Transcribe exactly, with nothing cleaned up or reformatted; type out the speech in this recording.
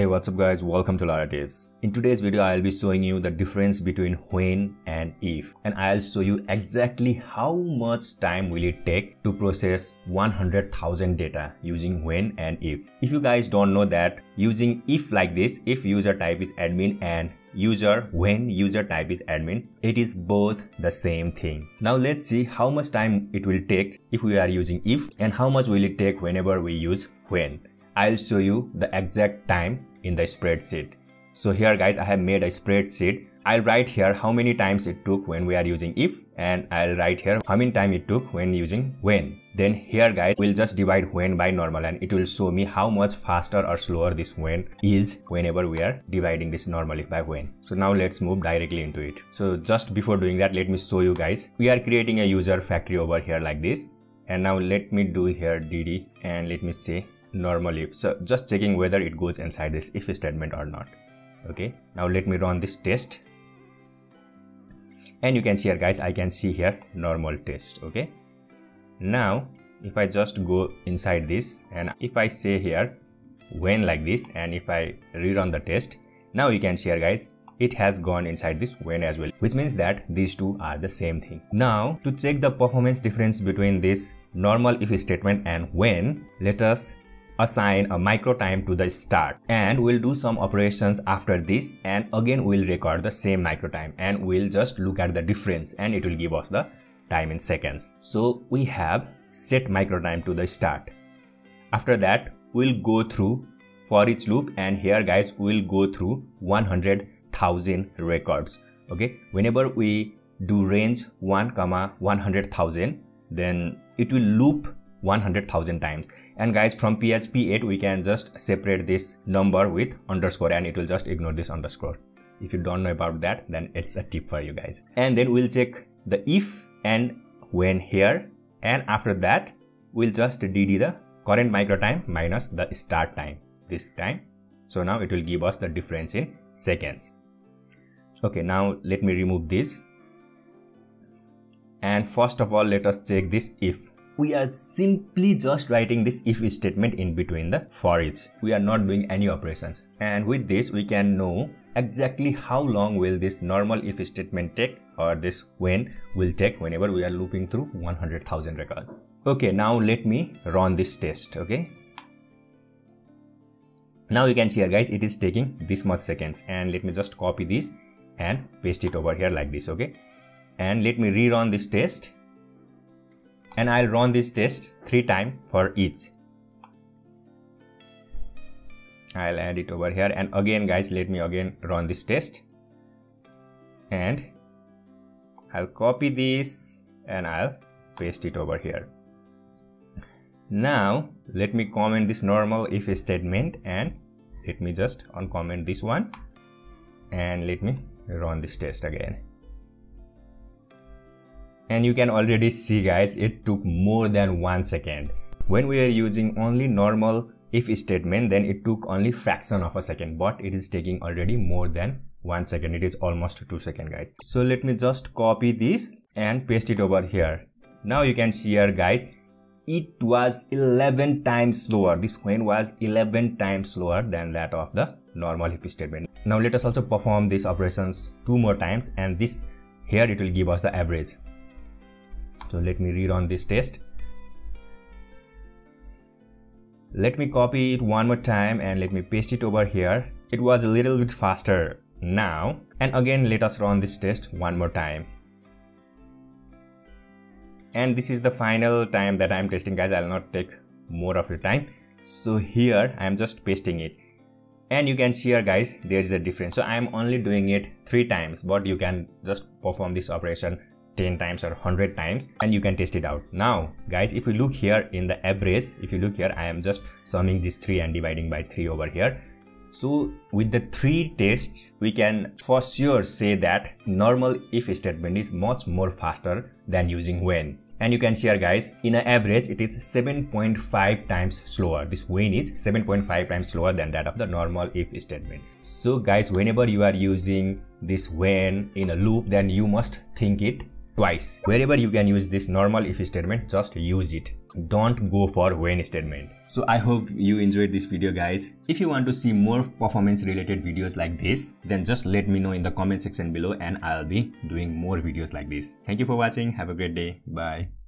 Hey, what's up guys, welcome to LaraTips. In today's video, I'll be showing you the difference between when and if, and I'll show you exactly how much time will it take to process one hundred thousand data using when and if. If you guys don't know that using if like this, if user type is admin and user when user type is admin, it is both the same thing. Now let's see how much time it will take if we are using if and how much will it take whenever we use when. I'll show you the exact time in the spreadsheet. So here guys, I have made a spreadsheet. I'll write here how many times it took when we are using if, and I'll write here how many time it took when using when. Then here guys, we'll just divide when by normal and it will show me how much faster or slower this when is whenever we are dividing this normally by when. So now let's move directly into it. So just before doing that, let me show you guys. We are creating a user factory over here like this. And now let me do here D D and let me say normal if. So just checking whether it goes inside this if statement or not. Okay, now let me run this test and you can see here guys, I can see here normal test. Okay, now if I just go inside this and if I say here when like this and if I rerun the test, now you can see here guys, it has gone inside this when as well, which means that these two are the same thing. Now to check the performance difference between this normal if statement and when, let us assign a micro time to the start and we'll do some operations after this, and again we'll record the same micro time and we'll just look at the difference and it will give us the time in seconds. So we have set micro time to the start. After that we'll go through for each loop and here guys we'll go through one hundred thousand records. Okay, whenever we do range one comma one hundred thousand, then it will loop one hundred thousand times. And guys, from P H P eight we can just separate this number with underscore and it will just ignore this underscore. If you don't know about that, then it's a tip for you guys. And then we'll check the if and when here, and after that we'll just D D the current micro time minus the start time this time. So now it will give us the difference in seconds. Okay, now let me remove this and first of all let us check this if. We are simply just writing this if statement in between the for each. We are not doing any operations. And with this, we can know exactly how long will this normal if statement take or this when will take whenever we are looping through one hundred thousand records. Okay, now let me run this test, okay? Now you can see here guys, it is taking this much seconds. And let me just copy this and paste it over here like this, okay? And let me rerun this test. And I'll run this test three times for each. I'll add it over here and again guys, let me again run this test and I'll copy this and I'll paste it over here. Now let me comment this normal if statement and let me just uncomment this one and let me run this test again. And you can already see guys, it took more than one second. When we are using only normal if statement, then it took only fraction of a second, but it is taking already more than one second. It is almost two seconds guys. So let me just copy this and paste it over here. Now you can see here guys, it was eleven times slower. This when was eleven times slower than that of the normal if statement. Now let us also perform these operations two more times and this here it will give us the average. So let me rerun this test. Let me copy it one more time and let me paste it over here. It was a little bit faster now. And again, let us run this test one more time. And this is the final time that I'm testing guys. I'll not take more of your time. So here I'm just pasting it. And you can see here guys, there is a difference. So I'm only doing it three times, but you can just perform this operation ten times or one hundred times and you can test it out. Now guys, if you look here in the average, if you look here, I am just summing this three and dividing by three over here. So with the three tests, we can for sure say that normal if statement is much more faster than using when. And you can see here guys, in an average, it is seven point five times slower. This when is seven point five times slower than that of the normal if statement. So guys, whenever you are using this when in a loop, then you must think it twice. Wherever you can use this normal if statement, just use it. Don't go for when statement. So I hope you enjoyed this video, guys. If you want to see more performance related videos like this, then just let me know in the comment section below and I'll be doing more videos like this. Thank you for watching. Have a great day. Bye.